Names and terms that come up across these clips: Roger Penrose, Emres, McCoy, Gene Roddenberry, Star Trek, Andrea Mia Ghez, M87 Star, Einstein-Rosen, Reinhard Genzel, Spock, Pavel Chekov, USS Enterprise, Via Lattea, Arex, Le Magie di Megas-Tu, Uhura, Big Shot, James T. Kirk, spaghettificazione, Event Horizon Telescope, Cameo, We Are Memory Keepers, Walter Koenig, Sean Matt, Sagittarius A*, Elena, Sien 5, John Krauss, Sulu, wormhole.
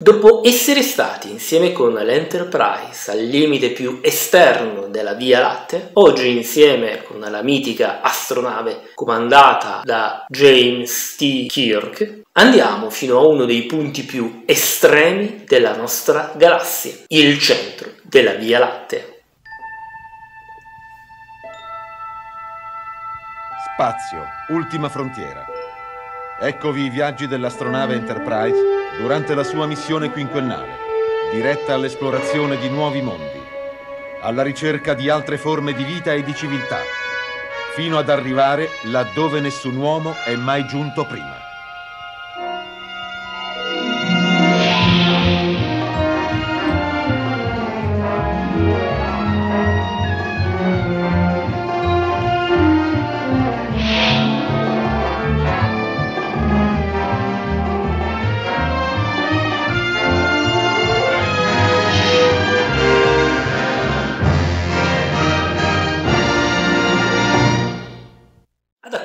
Dopo essere stati insieme con l'Enterprise al limite più esterno della Via Lattea, oggi insieme con la mitica astronave comandata da James T. Kirk, andiamo fino a uno dei punti più estremi della nostra galassia, il centro della Via Lattea. Spazio, ultima frontiera. Eccovi i viaggi dell'astronave Enterprise durante la sua missione quinquennale, diretta all'esplorazione di nuovi mondi, alla ricerca di altre forme di vita e di civiltà, fino ad arrivare laddove nessun uomo è mai giunto prima.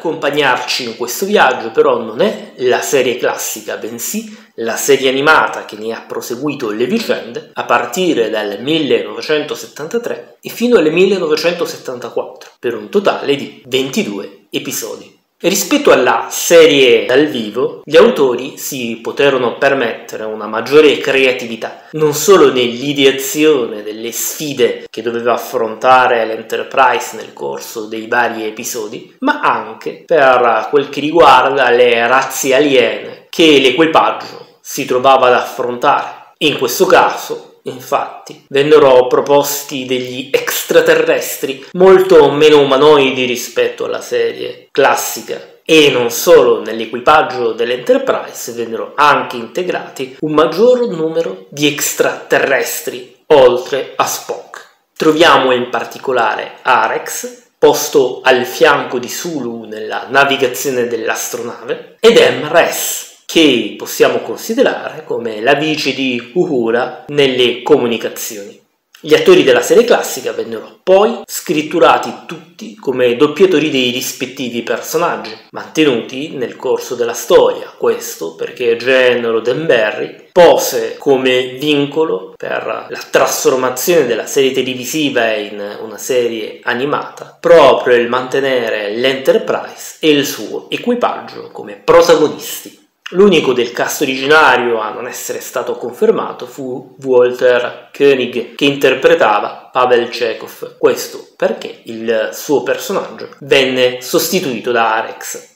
Accompagnarci in questo viaggio però non è la serie classica, bensì la serie animata che ne ha proseguito le vicende a partire dal 1973 e fino al 1974, per un totale di 22 episodi. Rispetto alla serie dal vivo, gli autori si poterono permettere una maggiore creatività, non solo nell'ideazione delle sfide che doveva affrontare l'Enterprise nel corso dei vari episodi, ma anche per quel che riguarda le razze aliene che l'equipaggio si trovava ad affrontare. In questo caso, infatti, vennero proposti degli extraterrestri molto meno umanoidi rispetto alla serie classica, e non solo, nell'equipaggio dell'Enterprise vennero anche integrati un maggior numero di extraterrestri oltre a Spock. Troviamo in particolare Arex, posto al fianco di Sulu nella navigazione dell'astronave, ed Emres, che possiamo considerare come la vice di Uhura nelle comunicazioni. Gli attori della serie classica vennero poi scritturati tutti come doppiatori dei rispettivi personaggi, mantenuti nel corso della storia, questo perché Gene Roddenberry pose come vincolo per la trasformazione della serie televisiva in una serie animata proprio il mantenere l'Enterprise e il suo equipaggio come protagonisti. L'unico del cast originario a non essere stato confermato fu Walter Koenig, che interpretava Pavel Chekov, questo perché il suo personaggio venne sostituito da Arex.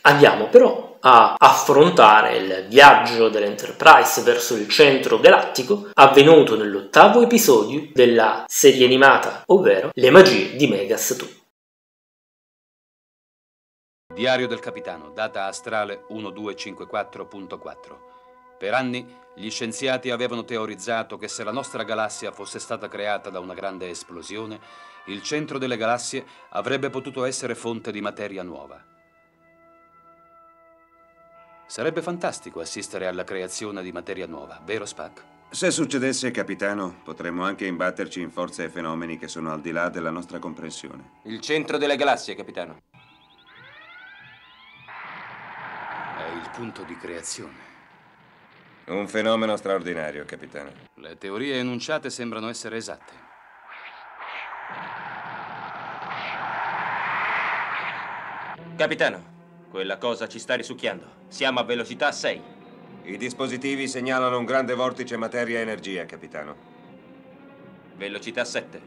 Andiamo però a affrontare il viaggio dell'Enterprise verso il centro galattico avvenuto nell'8º episodio della serie animata, ovvero Le Magie di Megas-Tu. Diario del capitano, data astrale 1254.4. Per anni gli scienziati avevano teorizzato che se la nostra galassia fosse stata creata da una grande esplosione, il centro delle galassie avrebbe potuto essere fonte di materia nuova. Sarebbe fantastico assistere alla creazione di materia nuova, vero Spock? Se succedesse, capitano, potremmo anche imbatterci in forze e fenomeni che sono al di là della nostra comprensione. Il centro delle galassie, capitano. Il punto di creazione. Un fenomeno straordinario, capitano. Le teorie enunciate sembrano essere esatte. Capitano, quella cosa ci sta risucchiando. Siamo a velocità 6. I dispositivi segnalano un grande vortice materia-energia, capitano. Velocità 7.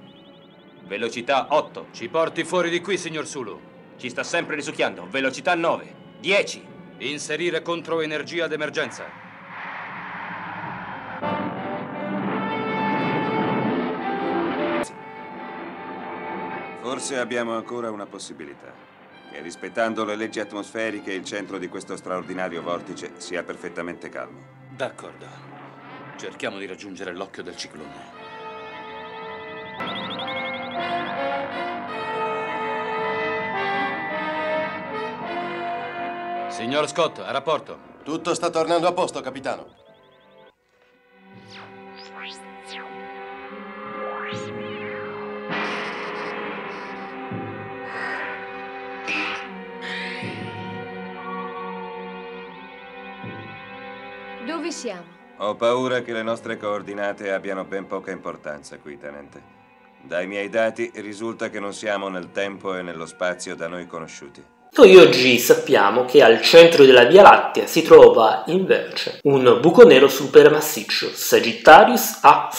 Velocità 8. Ci porti fuori di qui, signor Sulu. Ci sta sempre risucchiando. Velocità 9. 10. Inserire controenergia d'emergenza. Forse abbiamo ancora una possibilità, che rispettando le leggi atmosferiche il centro di questo straordinario vortice sia perfettamente calmo. D'accordo. Cerchiamo di raggiungere l'occhio del ciclone. Signor Scott, a rapporto. Tutto sta tornando a posto, capitano. Dove siamo? Ho paura che le nostre coordinate abbiano ben poca importanza qui, tenente. Dai miei dati risulta che non siamo nel tempo e nello spazio da noi conosciuti. Noi oggi sappiamo che al centro della Via Lattea si trova invece un buco nero supermassiccio, Sagittarius A*.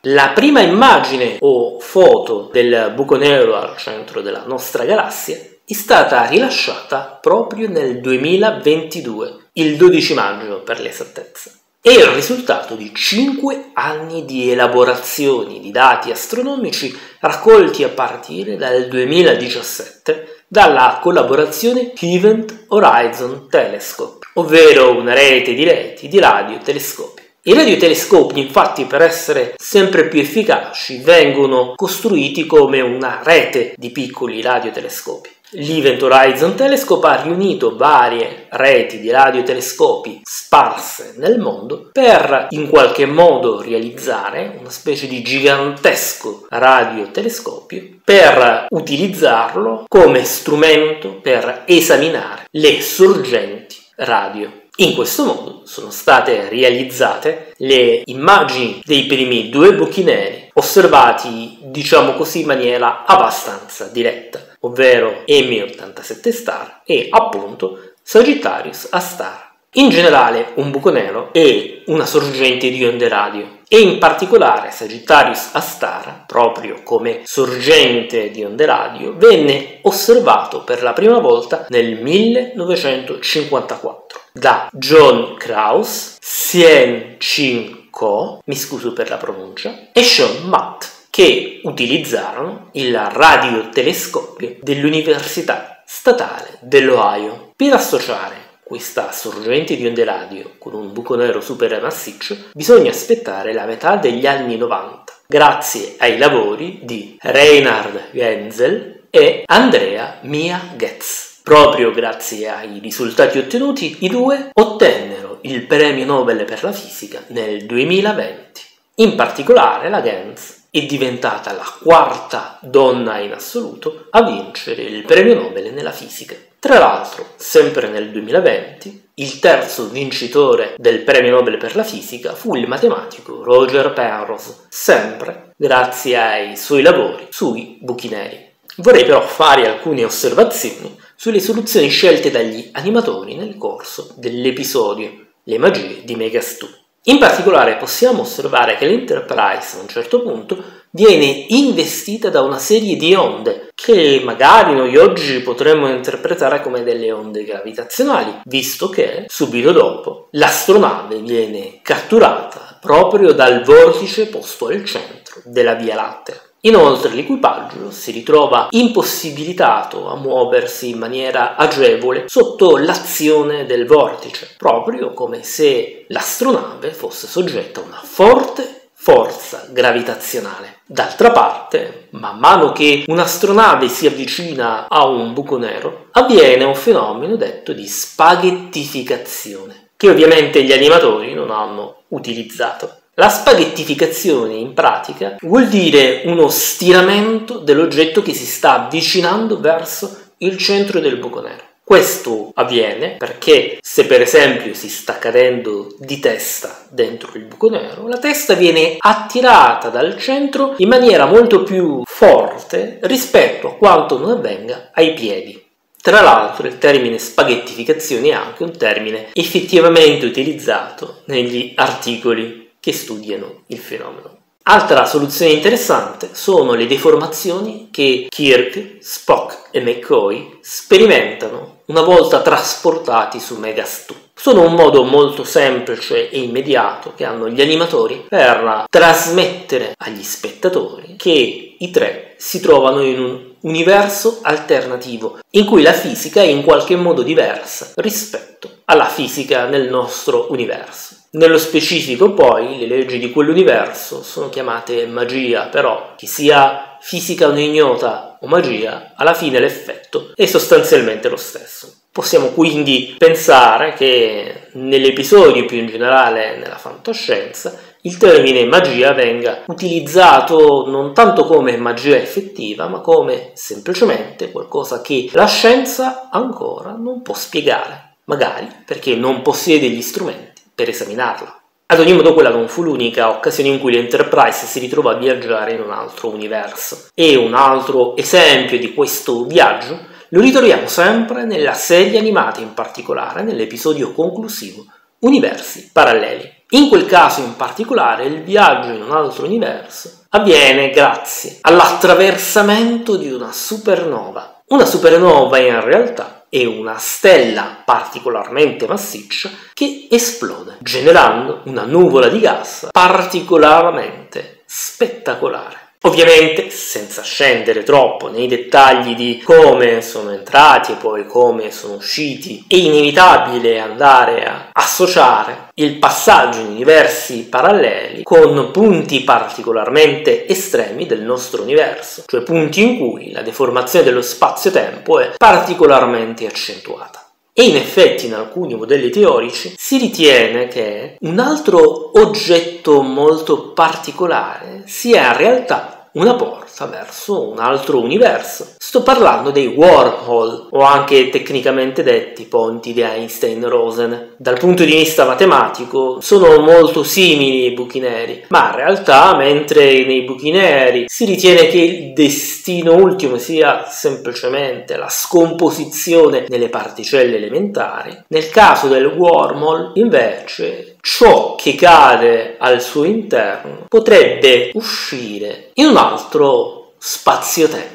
La prima immagine o foto del buco nero al centro della nostra galassia è stata rilasciata proprio nel 2022, il 12 maggio per l'esattezza. È il risultato di 5 anni di elaborazioni di dati astronomici raccolti a partire dal 2017 dalla collaborazione Event Horizon Telescope, ovvero una rete di reti di radiotelescopi. I radiotelescopi, infatti, per essere sempre più efficaci, vengono costruiti come una rete di piccoli radiotelescopi. L'Event Horizon Telescope ha riunito varie reti di radiotelescopi sparse nel mondo per in qualche modo realizzare una specie di gigantesco radiotelescopio per utilizzarlo come strumento per esaminare le sorgenti radio. In questo modo sono state realizzate le immagini dei primi 2 buchi neri osservati, diciamo così, in maniera abbastanza diretta, ovvero M87 Star e appunto Sagittarius A*. In generale un buco nero è una sorgente di onde radio e in particolare Sagittarius A*, proprio come sorgente di onde radio, venne osservato per la prima volta nel 1954. Da John Krauss, Sien 5, mi scuso per la pronuncia, e Sean Matt, che utilizzarono il radiotelescopio dell'Università Statale dell'Ohio per associare questa sorgente di onde radio con un buco nero supermassiccio. Bisogna aspettare la metà degli anni 90, grazie ai lavori di Reinhard Genzel e Andrea Mia Ghez. Proprio grazie ai risultati ottenuti, i due ottennero il premio Nobel per la fisica nel 2020. In particolare la Ghez è diventata la 4ª donna in assoluto a vincere il premio Nobel nella fisica. Tra l'altro, sempre nel 2020, il terzo vincitore del premio Nobel per la fisica fu il matematico Roger Penrose, sempre grazie ai suoi lavori sui buchi neri. Vorrei però fare alcune osservazioni sulle soluzioni scelte dagli animatori nel corso dell'episodio Le Magie di Megas-Tu. In particolare possiamo osservare che l'Enterprise a un certo punto viene investita da una serie di onde che magari noi oggi potremmo interpretare come delle onde gravitazionali, visto che subito dopo l'astronave viene catturata proprio dal vortice posto al centro della Via Lattea. Inoltre l'equipaggio si ritrova impossibilitato a muoversi in maniera agevole sotto l'azione del vortice, proprio come se l'astronave fosse soggetta a una forte forza gravitazionale. D'altra parte, man mano che un'astronave si avvicina a un buco nero, avviene un fenomeno detto di spaghettificazione, che ovviamente gli animatori non hanno utilizzato. La spaghettificazione, in pratica, vuol dire uno stiramento dell'oggetto che si sta avvicinando verso il centro del buco nero. Questo avviene perché se per esempio si sta cadendo di testa dentro il buco nero, la testa viene attirata dal centro in maniera molto più forte rispetto a quanto non avvenga ai piedi. Tra l'altro il termine spaghettificazione è anche un termine effettivamente utilizzato negli articoli che studiano il fenomeno. Altra soluzione interessante sono le deformazioni che Kirk, Spock e McCoy sperimentano una volta trasportati su Megas-Tu. Sono un modo molto semplice e immediato che hanno gli animatori per trasmettere agli spettatori che i tre si trovano in un universo alternativo in cui la fisica è in qualche modo diversa rispetto alla fisica nel nostro universo. Nello specifico poi le leggi di quell'universo sono chiamate magia, però che sia fisica o ignota o magia, alla fine l'effetto è sostanzialmente lo stesso. Possiamo quindi pensare che nell'episodio, più in generale nella fantascienza, il termine magia venga utilizzato non tanto come magia effettiva, ma come semplicemente qualcosa che la scienza ancora non può spiegare, magari perché non possiede gli strumenti per esaminarla. Ad ogni modo quella non fu l'unica occasione in cui l'Enterprise si ritrovò a viaggiare in un altro universo. E un altro esempio di questo viaggio lo ritroviamo sempre nella serie animata, in particolare nell'episodio conclusivo Universi paralleli. In quel caso in particolare il viaggio in un altro universo avviene grazie all'attraversamento di una supernova. Una supernova in realtà è una stella particolarmente massiccia che esplode, generando una nuvola di gas particolarmente spettacolare. Ovviamente, senza scendere troppo nei dettagli di come sono entrati e poi come sono usciti, è inevitabile andare a associare il passaggio in universi paralleli con punti particolarmente estremi del nostro universo, cioè punti in cui la deformazione dello spazio-tempo è particolarmente accentuata. E in effetti in alcuni modelli teorici si ritiene che un altro oggetto molto particolare sia in realtà una porta verso un altro universo. Sto parlando dei wormhole, o anche tecnicamente detti ponti di Einstein-Rosen. Dal punto di vista matematico sono molto simili ai buchi neri, ma in realtà mentre nei buchi neri si ritiene che il destino ultimo sia semplicemente la scomposizione nelle particelle elementari, nel caso del wormhole invece ciò che cade al suo interno potrebbe uscire in un altro spazio-tempo.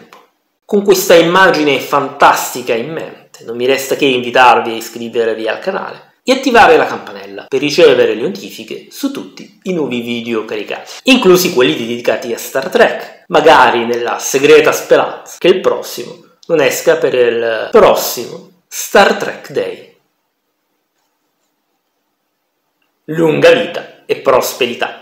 Con questa immagine fantastica in mente, non mi resta che invitarvi a iscrivervi al canale e attivare la campanella per ricevere le notifiche su tutti i nuovi video caricati, inclusi quelli dedicati a Star Trek, magari nella segreta speranza che il prossimo non esca per il prossimo Star Trek Day. Lunga vita e prosperità.